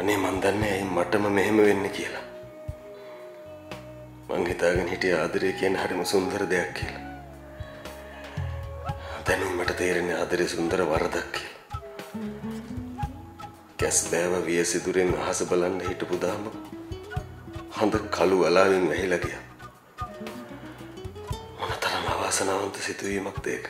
अने मंदन्ने mutton mayhem वेन्न කියලා මං හිතාගෙන හිටිය ආදරේ කියන හැරිම සුන්දර දෙයක් කියලා. දැන් මට තේරෙන්නේ ආදරේ සුන්දර වරදක් කියලා. කැස්බෑව වියසිදුරෙන් අහස බලන්න හිටපු දාම හඳ කළු වලාවෙන් වැහිලා ගියා. මොනතරම් අවාසනාවන්ත සිතුවීමක්ද ඒක.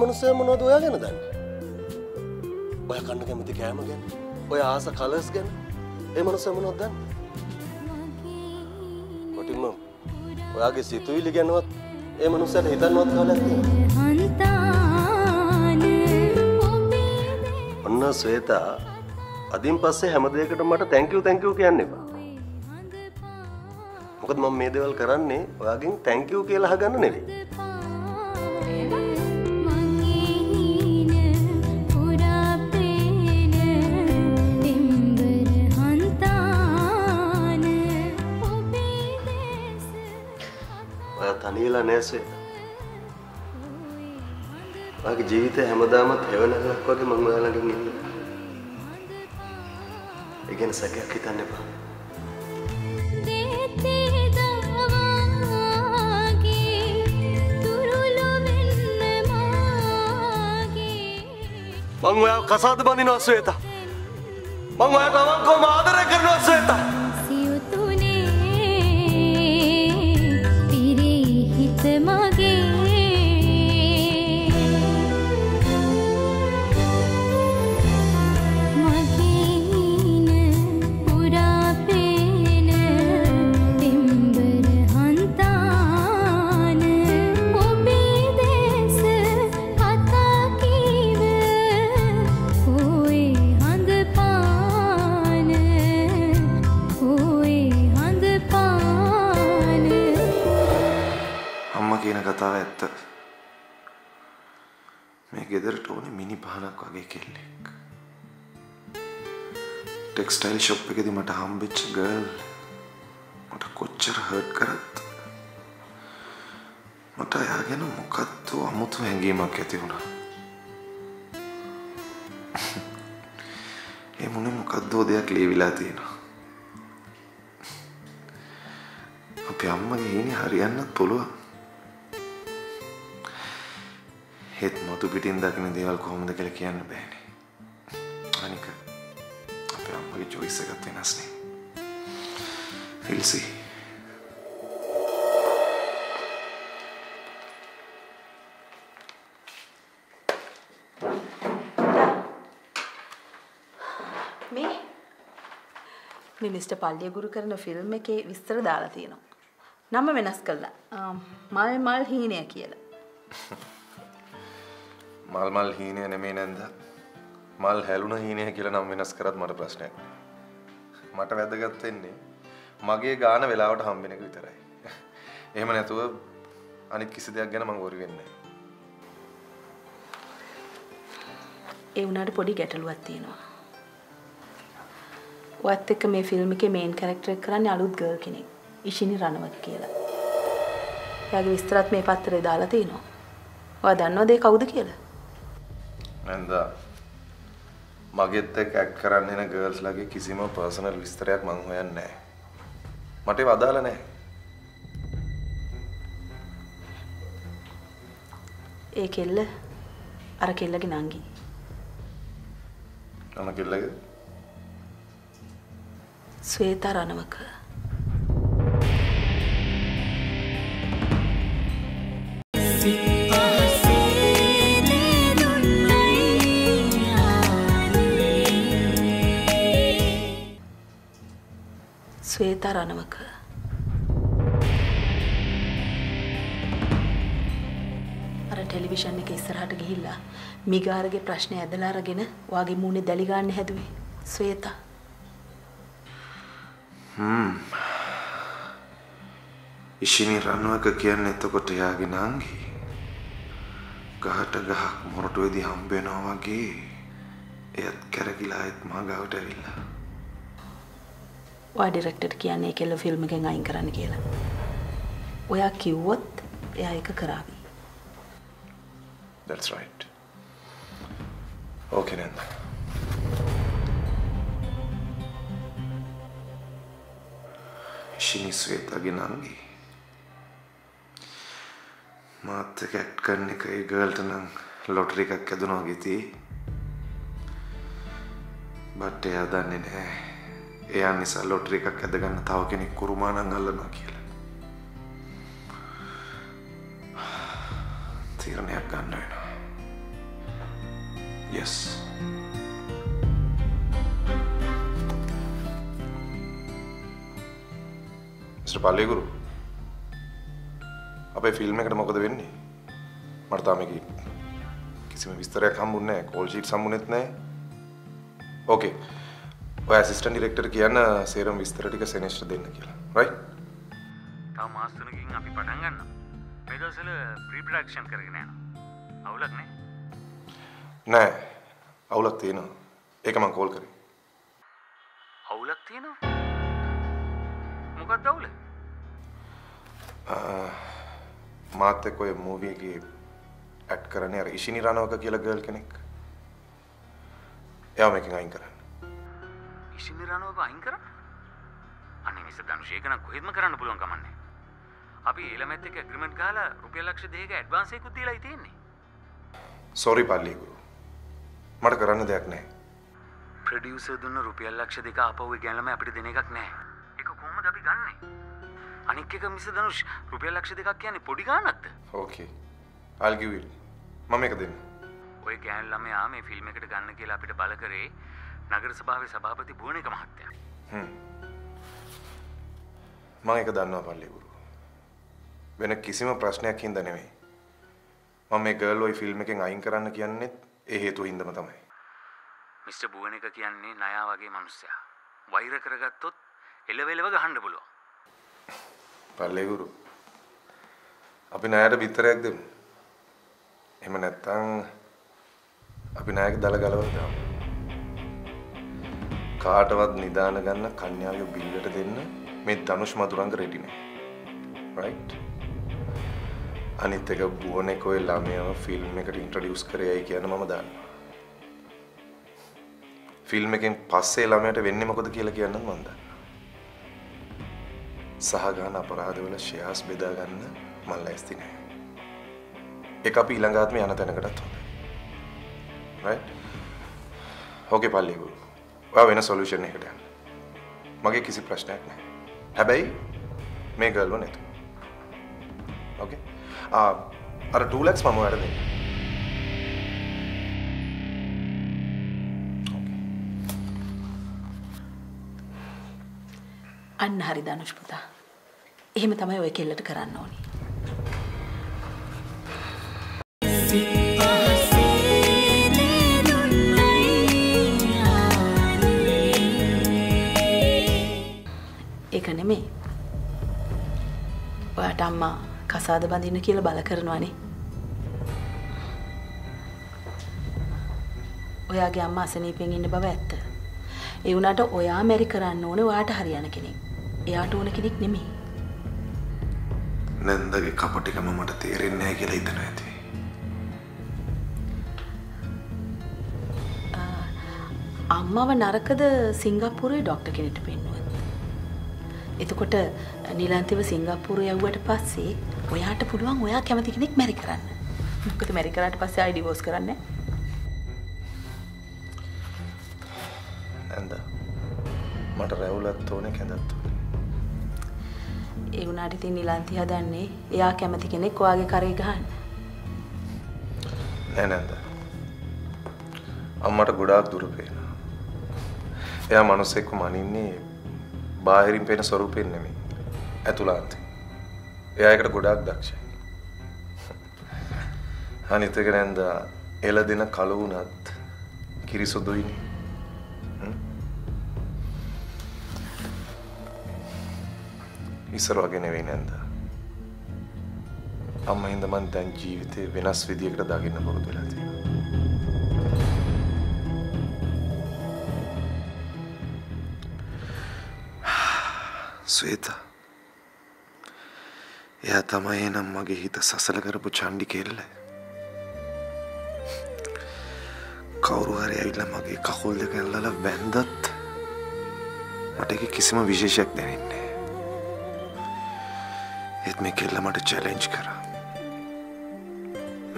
मनुष्य मनोद ओया गेन दन ओया कन्न केमति कෑම गेन ओया आस कलर्स गेन ए मनुष्य मनोद दन කොටිම ඔයාගේ සිතුවිලි ගැනවත් ඒ මනුස්සයට හිතන්නවත් කවලක් නෑ ඔන්න ශ්වේතා අදින් පස්සේ හැම දෙයකටම මට thank you කියන්න එපා මොකද මම මේ දේවල් කරන්නේ ඔයාගෙන් thank you කියලා අහගන්න නෙවෙයි नीला नेसे आगे जीवित हमदामत हेवन को के मंगवा लगेंगे लेकिन सके कितना ने पा देती दवागी तुरुलो बिन मागी मंगवा कसाद बनिनो श्वेता मंगवा गवन को मादर करनो श्वेता टेक्सटाइल शॉप पे कदी मट हम्बिच गर्ल मट कोचर हर्ट करत मट आगे न मुकत्तो अमुत महंगी मां कहती हूं ना ये मुने मुकद्दो दिया क्लेविला थी ना अब अम्मा के ही नहीं हरियाणा पुलवा हेत मतु पिटिन दाखने देवाल को हम देख लेके आने बहने अनिका अपने चॉइस करते ना सनी फिर सी मैं मिस्टर पालिया गुरु करने फिल्म के विस्तर डाला थी ना नाम में नस कर ला माल माल ही नहीं किया ला माल माल हीने නෙමෙයි නේද माल හැලුණ हीने කියලා නම් වෙනස් කරත් මට ප්‍රශ්නයක් නෑ මට වැදගත් වෙන්නේ මගේ ගාන වේලාවට හම්බෙන එක විතරයි එහෙම නැතුව අනිත් කිසි දෙයක් ගැන මම වරි වෙන්නේ නෑ ඒ උනාට පොඩි ගැටලුවක් තියෙනවා ඔයත් එක්ක මේ ෆිල්ම් එකේ මේන් කැරක්ටර් එක කරන්නේ අලුත් ගර්ල් කෙනෙක් ඉෂිනි රණවක කියලා එයාගේ විස්තරات මේ පත්‍රේ දාලා තිනවා ඔයා දන්නවද ඒ කවුද කියලා नंदा मगे तक एक्ट कराने ना गर्ल्स लगे किसी में पर्सनल विस्तर एक मांगो या नहीं मटे वादा लने एक इल्ल अरे किल्ल की नांगी अरे किल्ल के श्वेता रानवक श्वेता रानवक अरे टेलीविजन में किस तरह टकी हिला मिगार के प्रश्न ऐदला रगे ना वागे मुने दलीगार ने है दुई श्वेता Ishini Ranwaka කියන්නේ එතකොට යාගේ නංගි. ගහට ගහක් මොරට වෙදී හම්බෙනවා වගේ එයත් කරගිලා එත් මා ගාවට ඇවිල්ලා. ඔය ඩිරෙක්ටර් කියන්නේ කෙල්ල ෆිල්ම් එකෙන් අයින් කරන්න කියලා. ඔයා කිව්වොත් එයා ඒක කරાવી. That's right. Okay then. Ishini Swethaගේ නංගි. मात के एक्ट करने का ये गर्ल तो नंग लॉटरी का क्या दुनो गई थी, बट याद आने ने यानी सा लॉटरी का क्या दगन था वो कि नहीं कुरुमाना गलन आ गया लग, तीरने आप करना है ना, यस मिस्टर पाली गुरु අපේ ෆිල්ම් එකට මොකද වෙන්නේ මට තාම මේක කිසිම විස්තරයක් හම්බුන්නේ නැහැ කෝල් ෂීට් සම්මුනේත් නැහැ ඕකේ ඔය ඇසිස්ටන්ට් ඩිරෙක්ටර් කියන සේරම විස්තර ටික සෙනෙස්ටර් දෙන්න කියලා රයිට් තාම මාස් තුනකින් අපි පටන් ගන්නවා මේ දවස්වල ප්‍රී ප්‍රොඩක්ෂන් කරගෙන යනවා අවුලක් නෑ අවුලක් තියෙනවා ඒක මම කෝල් කරේ අවුලක් තියෙනවා මොකක්ද අවුල माते कोई मूवी की एक्ट करने यार इशिनी रानोका की अलग गर्ल कनेक यार मैं किंग आइन करा इशिनी रानोका आइन करा अन्य मिस्टर दानुशेख ना कोई इतना कराना बोलों का मन है अभी एलएमएटी के एग्रीमेंट का हाला रुपया लाख से देगा एडवांस ही कुछ दिलाई थी नहीं सॉरी पाली गुरु मर कराने देखने प्रोड्यूसर दोनों रुपया लाख से देगा आप वो गैंगल में अपने देने का क्या है एक घूम दबी गान नहीं अनिक्के का मिस्टर धनुष रुपया लक्ष्य देखा क्या नहीं पड़ी कहाँ नक्त? Okay, I'll give it. Mummy का दिन। वो एक गैंग लम्हे आम ए फिल्म के डगाने के लापीट बाल करे नगर सभा में सभापति भूने का महत्त्या। माँगे का दानवा पाले गुरु। वैन किसी में प्रश्न या किन दने में मम्मी गर्ल वो फिल्म के गायन कराने की अन्य ए हेतु हिंद मतम है। मिस्टर भूने का क्या नहीं नया वाके मनुष्या वायर करेगा तो इलेवेलेवा का हंड बोलो पाले गुरु अभी नायक भीतर एक दिन हिमने तंग अभी नायक दाल गालवर जाओ काटवाद निदान करना कन्या यो बिल्लट देना में धनुष मधुरंग रेडी ने राइट अनित्य का बुआने कोई लामिया फिल्म में कर इंट्रोड्यूस करे आई क्या ना मामा दान फिल्म में के पास से लामिया टे वेन्ने मको तो किया लगी आनंद मंदा සහගාන අපරාධ වල ශ්‍රේයස් බෙදා ගන්න මම ලෑස්ති නැහැ. ඒක අපි ඊළඟ ආත්මේ යන තැනකටත් හොඳයි. රයිට්? ඕකේ පල්ලි ගුරු. ඔයා වෙන සොලියුෂන් එකකට යන්න. මගේ කිසි ප්‍රශ්නයක් නැහැ. හැබැයි මේ ගර්ල් වනේ තු. ඕකේ? අර 2 lakhs මම ඔයාට දෙන්න. අන්න හරි ධනුෂ් පුතා. එහෙම තමයි ඔය කෙල්ලට කරන්න ඕනේ. ඒක නෙමෙයි. ඔයාට අම්මා කසාද බඳින්න කියලා බල කරනවානේ. ඔයාගේ අම්මා අසනීපෙන් ඉන්න බව ඇත්ත. ඒ වුණාට ඔයා මැරි කරන්න ඕනේ ඔයාට හරියන කෙනෙක්. यार टोने की निक निमी नंदा के कपड़े का मामा टेरे नहीं के लिए इतना है थे अम्मा व नारकद सिंगापुरे डॉक्टर के नेट पे इन्होंने इतो कोटा नीलांती व सिंगापुरे या उगट पास से वो यहाँ टे पुलवांग वो यहाँ क्या मत इकने मैरी कराना कुछ मैरी कराने पास से आई डिवोर्स कराने नंदा मटर रेवुला तोने क्या दत्तो ඒ උනාට ඉතින් නිලාන්තිය හදන්නේ එයා කැමති කෙනෙක් ඔයාගේ කරේ ගහන්න. නෑ නේද? අම්මට ගොඩාක් දුර පේනවා. එයා මිනිස්සෙක්ව මනින්නේ බාහිරින් පේන ස්වරූපෙන් නෙමෙයි. ඇතුළාන්තේ. එයා ඒකට ගොඩාක් දක්ෂයි. අනිත් එක නේද? එළදෙන කළු උනත් කිරිසොදුයිනේ. ඉස්සරවගෙන වෙන්නේ නැන්ද අම්මා හින්දා මං දැන් ජීවිතේ වෙනස් විදියකට දාගෙන බොරුද වෙලා තියෙනවා ස්වේතා එයා තමයි නම් මගේ හිත සසල කරපු චණ්ඩි කෙල්ල කවුරු හරි ඇවිල්ලා මගේ කකුල් දෙක ඇල්ලලා බැන්දත් මට ඒක කිසිම විශේෂයක් දැනෙන්නේ නැහැ ඒත් මේ කෙල්ල මට චැලෙන්ජ් කරා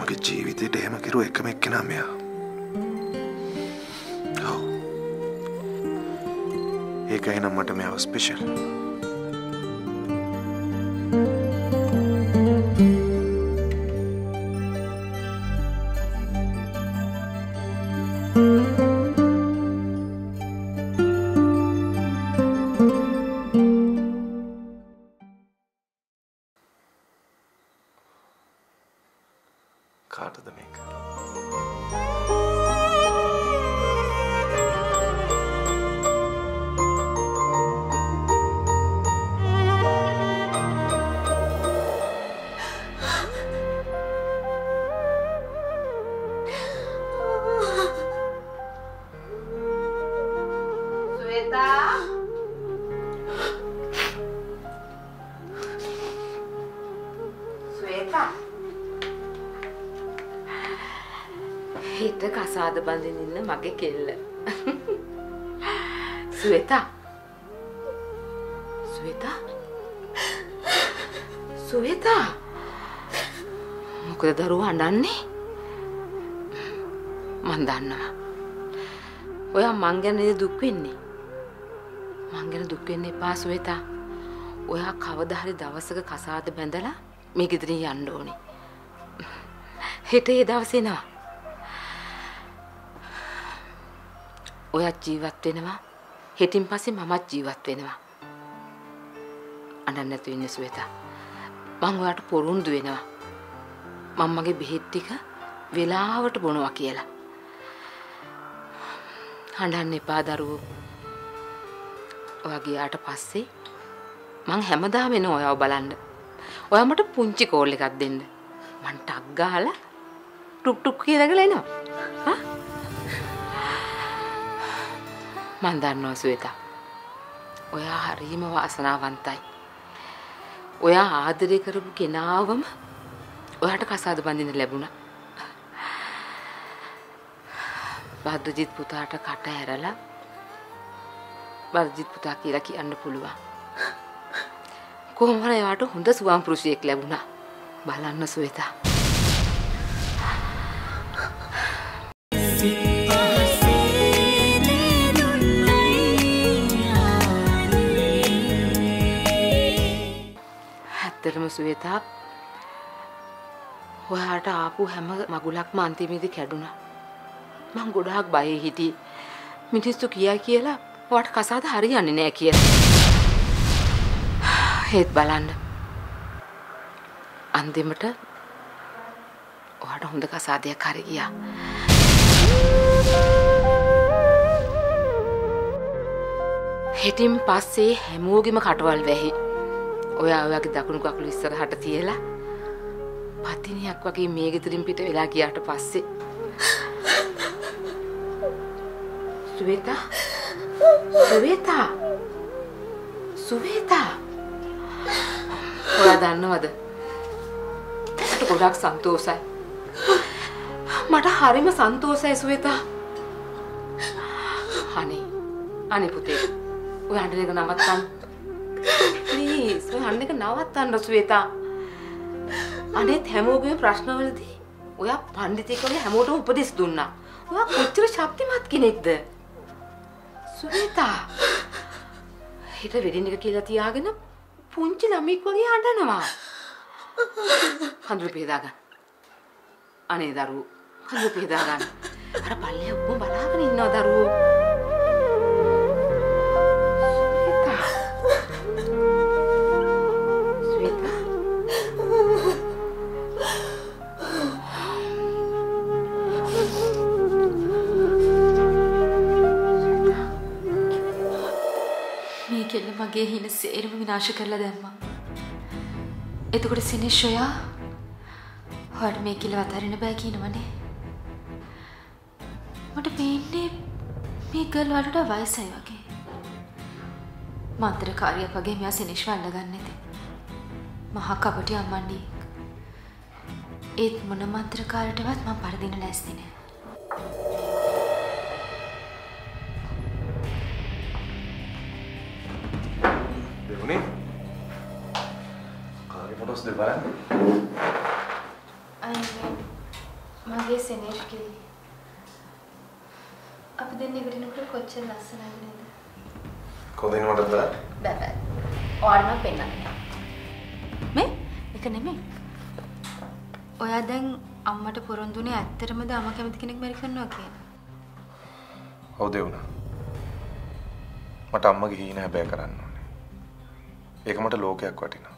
මගේ ජීවිතේට එහෙම කිරුව එකම එක්කෙනා මෙයා ඔව් ඒකයි නම් මට මෙයාව ස්පෙෂල් මගේ කෙල්ල ස්වේතා ස්වේතා ස්වේතා මොකද දරුවා අඬන්නේ මන් දන්නවා ඔයා මං ගැන දුක් වෙන්නේ මං ගැන දුක් වෙන්න එපා ස්වේතා ඔයා කවදා හරි දවසක කසාද බැඳලා මේ ගෙදරින් යන්න ඕනේ හිතේ දවස එනවා ඔයා ජීවත් වෙනවා හෙටින් පස්සේ මමත් ජීවත් වෙනවා අඬන්න නැතු ඉන්නේ සුවේතා මම ඔයාට පොරුන්දු වෙනවා මම මගේ බෙහෙත් ටික වෙලාවට බොනවා කියලා අඬන්න එපා දරුවෝ ඔයා ගියාට පස්සේ මං හැමදාම එනවා ඔයාව බලන්න ඔයා මට පුංචි කෝල් එකක් දෙන්න මං ටක් ගහලා ටුක් ටුක් කියලා එනවා හා මන් දන්නවා සුවේතා. ඔයා හරිම වාසනාවන්තයි. ඔයා ආදරය කරපු කෙනාවම ඔයාට කසාද බඳින්න ලැබුණා. බද්දජිත් පුතාට කට ඇරලා බද්දජිත් පුතා කියලා කියන්න පුළුවන්. කොහොම හරි ඔයාට හොඳ ස්වාම පුරුෂයෙක් ලැබුණා. බලන්න සුවේතා. සුවේතා ඔයාට ආපු හැම මගුලක්ම අන්තිමේදී කැඩුනා මං ගොඩාක් බයේ හිටියේ මිනිස්සු කියා කියලා ඔයාට කසාද හරියන්නේ නැහැ කියලා හේත් බලන්න අන්තිමට ඔයාට හොඳ කසාදයක් හරි ගියා හෙටින් පස්සේ හැමෝගෙම කටවල් වැහි ඔයා ඔයාගේ දකුණු කකුල ඉස්සරහට තියලා පතිනියක් වගේ මේ ගෙදරින් පිට වෙලා ගියාට පස්සේ සුවේතා සුවේතා සුවේතා ඔයා දන්නවද මට ගොඩක් සන්තෝසයි මට හරිම සන්තෝසයි සුවේතා අනේ අනේ පුතේ ඔයා අඬන එක නවත්තන්න प्लीज हंड के नवत्तन स्वेता अने हेमोगे प्रश्नवलदी ओया पंडितेकोले हेमोटो उपदेश दुन्ना ओया कोच्चर शक्तिमත් කෙනෙක්ද ස්වේතා හිත වෙඩින් එක කියලා තියාගෙන පුංචි ළමෙක් වගේ අඬනවා හඳුරු පිටා ගන්න අනේ දරුවෝ හඳුරු පිටා ගන්න අර පල්ලේ ඔක්කොම බලාගෙන ඉන්නවා දරුවෝ මගේ හින සේරම විනාශ කරලා දැම්මා එතකොට සිනේෂෝයා හොඩ් මේ කිල වතරින්න බෑ කියනවනේ. මට පේන්නේ මේ ගල් වලට වයසයි වගේ. මාත්‍ර කාර්යයක් වගේ මෙයා සිනේෂ්ව අල්ලගන්නේ නැති. මහා කපටි අම්මණ්ඩි. ඒත් මොන මාත්‍ර කාර්යයටවත් මම පරදින්න ලෑස්ති නෑ. I mage Sinesh ki apden nigarinu kochcha lassana neda kodin watata baba orna pennanne me eka neme oya den ammata porondune ætterama da amma kemathi kenek mari karnawa kiyana haw deuna mata amma ge hina haba karanna one eka mata lokayak watina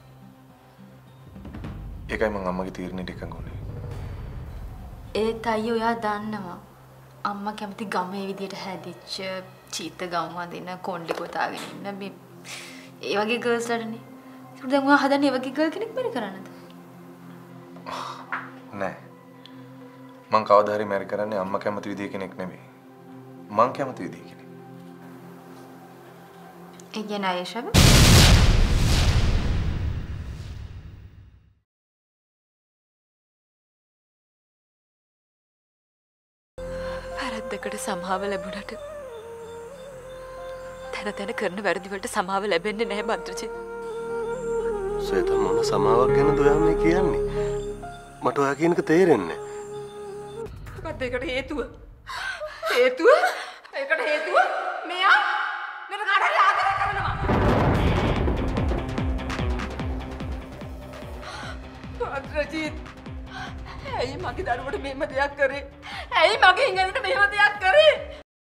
ඒකයි මං අම්මගේ තීරණයට එකඟුනේ. ඒ තායි ඔයා දන්නවා. අම්මා කැමති ගමේ විදියට හැදිච්ච චීත ගම් වදින කොණ්ඩේ ගොතාගෙන ඉන්න මේ ඒ වගේ ගර්ල්ස් ලටනේ. ඒක දැන් ඔයා හදන්නේ ඒ වගේ ගර්ල් කෙනෙක් මැරි කරන්නද? නෑ. මං කවදා හරි මැරි කරන්නේ අම්මා කැමති විදිය කෙනෙක් නෙමෙයි. මං කැමති විදිය කෙනෙක්. ඒ කියන්නේ ආයශාව සමාව ලැබුණට තන කරන වැරදි වලට සමාව ලැබෙන්නේ නැහැ බද්දජිත්. සේත මොන සමාවක් ගැනද ඔයා මේ කියන්නේ? මට ඔයා කියනක තේරෙන්නේ නැහැ. මොකද ඒකට හේතුව? හේතුව? ඒකට හේතුව මෙයා මෙතන කාට හරි ආදරය කරනවා. බද්දජිත් ඇයි මගේ දරුවට මෙහෙම දෙයක් කරේ? ඇයි මගේ ඉංගනට මෙහෙම දෙයක් කරේ?